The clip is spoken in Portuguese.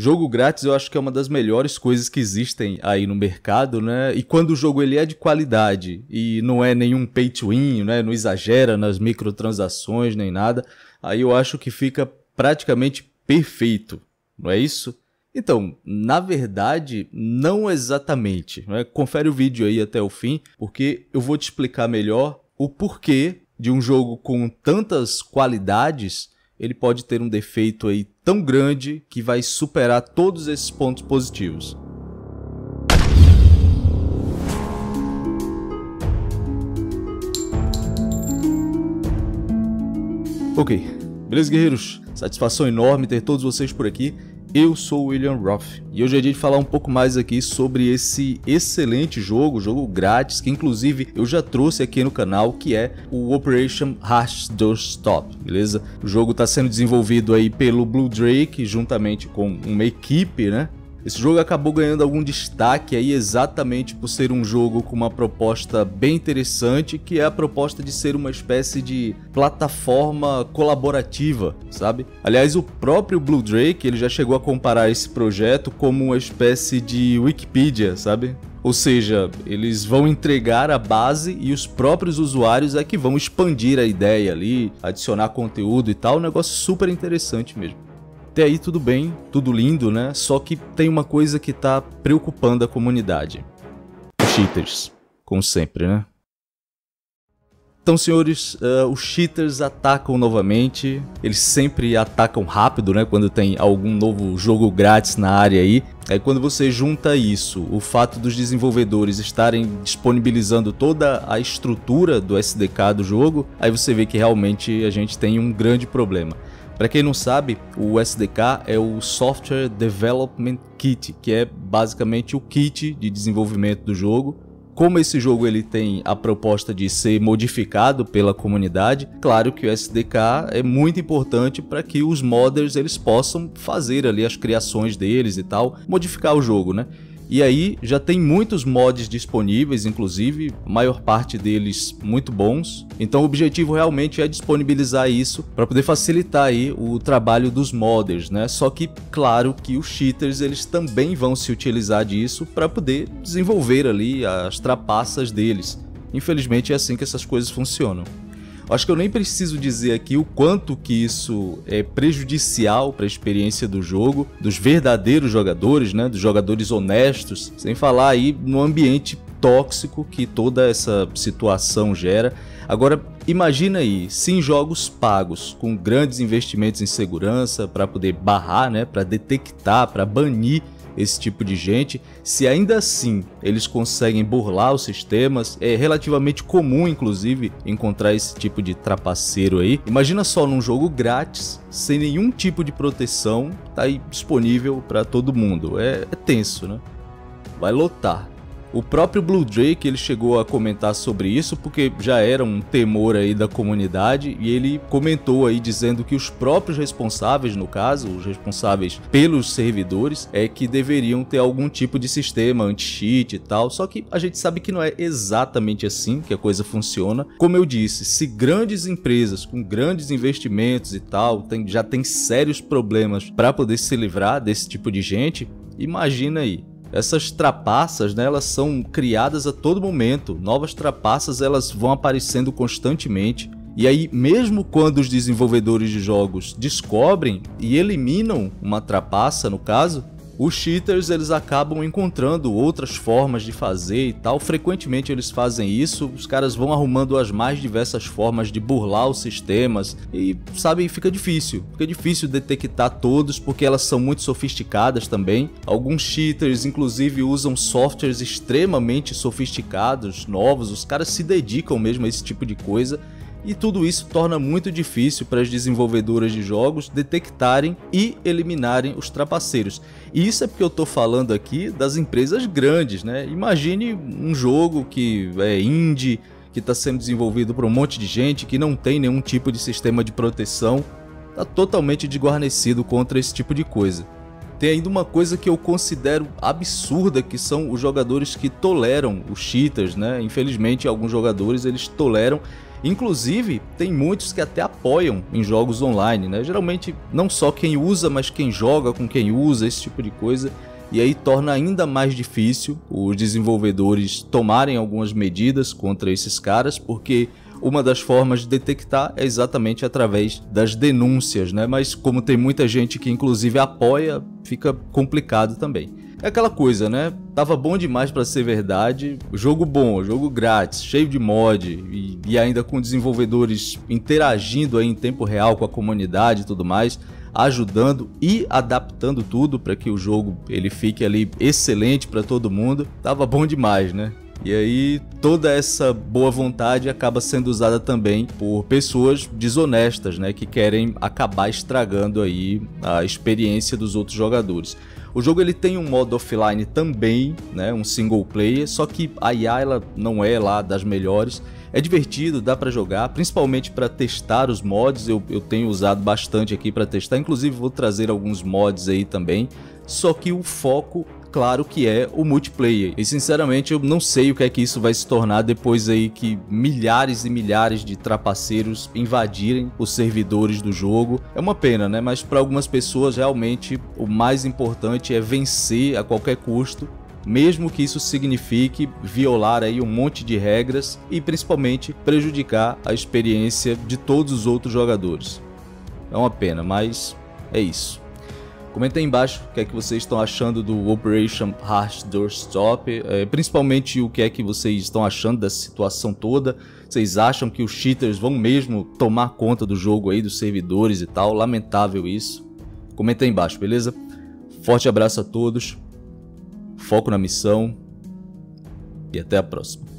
Jogo grátis eu acho que é uma das melhores coisas que existem aí no mercado, né? E quando o jogo ele é de qualidade e não é nenhum pay to win, né? Não exagera nas microtransações nem nada, aí eu acho que fica praticamente perfeito, não é isso? Então, na verdade, não exatamente, né? Confere o vídeo aí até o fim, porque eu vou te explicar melhor o porquê de um jogo com tantas qualidades ele pode ter um defeito aí tão grande que vai superar todos esses pontos positivos. Ok, beleza, guerreiros? Satisfação enorme ter todos vocês por aqui. Eu sou o Willian Rof e hoje é dia de falar um pouco mais aqui sobre esse excelente jogo grátis, que inclusive eu já trouxe aqui no canal, que é o Operation Harsh Doorstop, beleza? O jogo está sendo desenvolvido aí pelo Blue Drake juntamente com uma equipe, né? Esse jogo acabou ganhando algum destaque aí exatamente por ser um jogo com uma proposta bem interessante, que é a proposta de ser uma espécie de plataforma colaborativa, sabe? Aliás, o próprio Blue Drake ele já chegou a comparar esse projeto como uma espécie de Wikipedia, sabe? Ou seja, eles vão entregar a base e os próprios usuários é que vão expandir a ideia ali, adicionar conteúdo e tal, um negócio super interessante mesmo. Até aí tudo bem, tudo lindo, né? Só que tem uma coisa que tá preocupando a comunidade. Cheaters, como sempre, né? Então, senhores, os cheaters atacam novamente. Eles sempre atacam rápido, né? Quando tem algum novo jogo grátis na área aí. Aí quando você junta isso, o fato dos desenvolvedores estarem disponibilizando toda a estrutura do SDK do jogo, aí você vê que realmente a gente tem um grande problema. Para quem não sabe, o SDK é o Software Development Kit, que é basicamente o kit de desenvolvimento do jogo. Como esse jogo ele tem a proposta de ser modificado pela comunidade, claro que o SDK é muito importante para que os modders eles possam fazer ali as criações deles e tal, modificar o jogo, né? E aí já tem muitos mods disponíveis, inclusive, a maior parte deles muito bons. Então o objetivo realmente é disponibilizar isso para poder facilitar aí o trabalho dos modders, né? Só que claro que os cheaters eles também vão se utilizar disso para poder desenvolver ali as trapaças deles. Infelizmente é assim que essas coisas funcionam. Acho que eu nem preciso dizer aqui o quanto que isso é prejudicial para a experiência do jogo, dos verdadeiros jogadores, né? Dos jogadores honestos, sem falar aí no ambiente tóxico que toda essa situação gera. Agora, imagina aí, se em jogos pagos, com grandes investimentos em segurança para poder barrar, né? Para detectar, para banir esse tipo de gente, se ainda assim eles conseguem burlar os sistemas, é relativamente comum inclusive encontrar esse tipo de trapaceiro aí. Imagina só num jogo grátis, sem nenhum tipo de proteção, tá aí disponível para todo mundo, é tenso, né? Vai lotar. O próprio Blue Drake ele chegou a comentar sobre isso porque já era um temor aí da comunidade, e ele comentou aí dizendo que os próprios responsáveis, no caso, os responsáveis pelos servidores, é que deveriam ter algum tipo de sistema anti-cheat e tal, só que a gente sabe que não é exatamente assim que a coisa funciona. Como eu disse, se grandes empresas com grandes investimentos e tal já tem sérios problemas para poder se livrar desse tipo de gente, imagina aí. Essas trapaças, né, elas são criadas a todo momento, novas trapaças elas vão aparecendo constantemente, e aí mesmo quando os desenvolvedores de jogos descobrem e eliminam uma trapaça, no caso, os cheaters eles acabam encontrando outras formas de fazer e tal. Frequentemente eles fazem isso, os caras vão arrumando as mais diversas formas de burlar os sistemas e, sabe, fica difícil detectar todos porque elas são muito sofisticadas também. Alguns cheaters inclusive usam softwares extremamente sofisticados, novos, os caras se dedicam mesmo a esse tipo de coisa. E tudo isso torna muito difícil para as desenvolvedoras de jogos detectarem e eliminarem os trapaceiros. E isso é porque eu estou falando aqui das empresas grandes, né? Imagine um jogo que é indie, que está sendo desenvolvido por um monte de gente, que não tem nenhum tipo de sistema de proteção, está totalmente desguarnecido contra esse tipo de coisa. Tem ainda uma coisa que eu considero absurda, que são os jogadores que toleram os cheaters, né? Infelizmente alguns jogadores eles toleram Inclusive, tem muitos que até apoiam em jogos online, né? Geralmente, não só quem usa, mas quem joga com quem usa, esse tipo de coisa. E aí torna ainda mais difícil os desenvolvedores tomarem algumas medidas contra esses caras, porque uma das formas de detectar é exatamente através das denúncias, né? Mas como tem muita gente que inclusive apoia, fica complicado também. É aquela coisa, né? Tava bom demais pra ser verdade, jogo bom, jogo grátis, cheio de mod e ainda com desenvolvedores interagindo aí em tempo real com a comunidade e tudo mais, ajudando e adaptando tudo para que o jogo ele fique ali excelente para todo mundo. Tava bom demais, né? E aí toda essa boa vontade acaba sendo usada também por pessoas desonestas, né, que querem acabar estragando aí a experiência dos outros jogadores. O jogo ele tem um modo offline também, né, um single player, só que a IA ela não é lá das melhores. É divertido, dá para jogar, principalmente para testar os mods. Eu tenho usado bastante aqui para testar, inclusive vou trazer alguns mods aí também. Só que o foco, claro que é o multiplayer. E sinceramente eu não sei o que é que isso vai se tornar depois aí que milhares e milhares de trapaceiros invadirem os servidores do jogo. É uma pena, né? Mas para algumas pessoas realmente o mais importante é vencer a qualquer custo, mesmo que isso signifique violar aí um monte de regras e principalmente prejudicar a experiência de todos os outros jogadores. É uma pena, mas é isso. Comenta aí embaixo o que é que vocês estão achando do Operation Harsh Doorstop, principalmente o que é que vocês estão achando dessa situação toda. Vocês acham que os cheaters vão mesmo tomar conta do jogo aí, dos servidores e tal? Lamentável isso. Comenta aí embaixo, beleza? Forte abraço a todos, foco na missão e até a próxima.